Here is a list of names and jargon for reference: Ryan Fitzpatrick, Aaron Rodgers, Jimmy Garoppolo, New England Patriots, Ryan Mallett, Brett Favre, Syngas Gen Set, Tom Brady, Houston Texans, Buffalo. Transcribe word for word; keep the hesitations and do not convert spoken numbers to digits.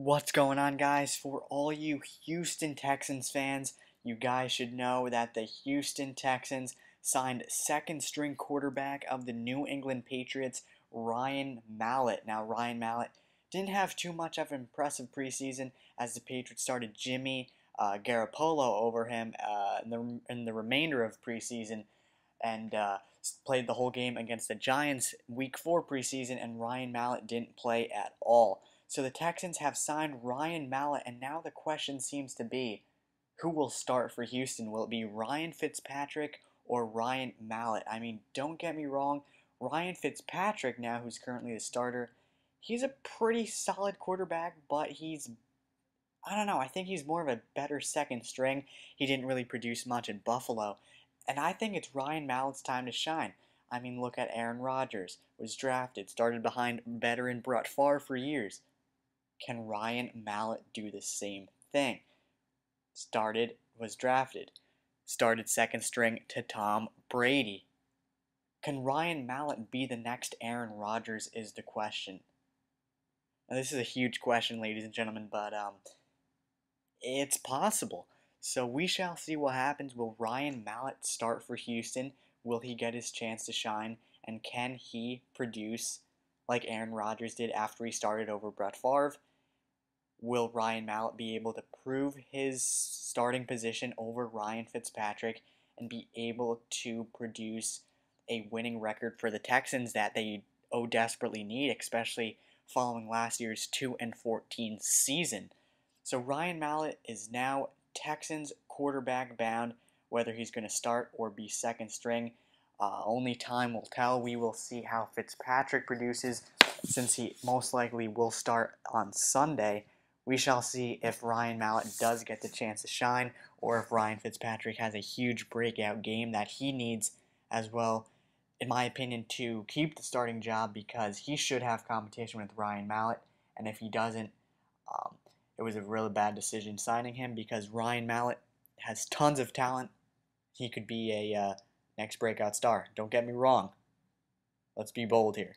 What's going on, guys? For all you Houston Texans fans, you guys should know that the Houston Texans signed second-string quarterback of the New England Patriots, Ryan Mallett. Now, Ryan Mallett didn't have too much of an impressive preseason as the Patriots started Jimmy uh, Garoppolo over him uh, in, the, in the remainder of preseason and uh, played the whole game against the Giants week four preseason, and Ryan Mallett didn't play at all. So the Texans have signed Ryan Mallett, and now the question seems to be, who will start for Houston? Will it be Ryan Fitzpatrick or Ryan Mallett? I mean, don't get me wrong, Ryan Fitzpatrick now, who's currently the starter, he's a pretty solid quarterback, but he's, I don't know, I think he's more of a better second string. He didn't really produce much in Buffalo, and I think it's Ryan Mallett's time to shine. I mean, look at Aaron Rodgers, was drafted, started behind veteran Brett Favre for years. Can Ryan Mallett do the same thing? Started, was drafted. Started second string to Tom Brady. Can Ryan Mallett be the next Aaron Rodgers is the question. Now, this is a huge question, ladies and gentlemen, but um, it's possible. So we shall see what happens. Will Ryan Mallett start for Houston? Will he get his chance to shine? And can he produce like Aaron Rodgers did after he started over Brett Favre? Will Ryan Mallett be able to prove his starting position over Ryan Fitzpatrick and be able to produce a winning record for the Texans that they oh desperately need, especially following last year's two and fourteen season? So Ryan Mallett is now Texans quarterback bound, whether he's going to start or be second string. Uh, only time will tell. We will see how Fitzpatrick produces, since he most likely will start on Sunday. We shall see if Ryan Mallett does get the chance to shine, or if Ryan Fitzpatrick has a huge breakout game that he needs as well, in my opinion, to keep the starting job, because he should have competition with Ryan Mallett. And if he doesn't, um, it was a really bad decision signing him, because Ryan Mallett has tons of talent. He could be a... Uh, Next breakout star. Don't get me wrong. Let's be bold here.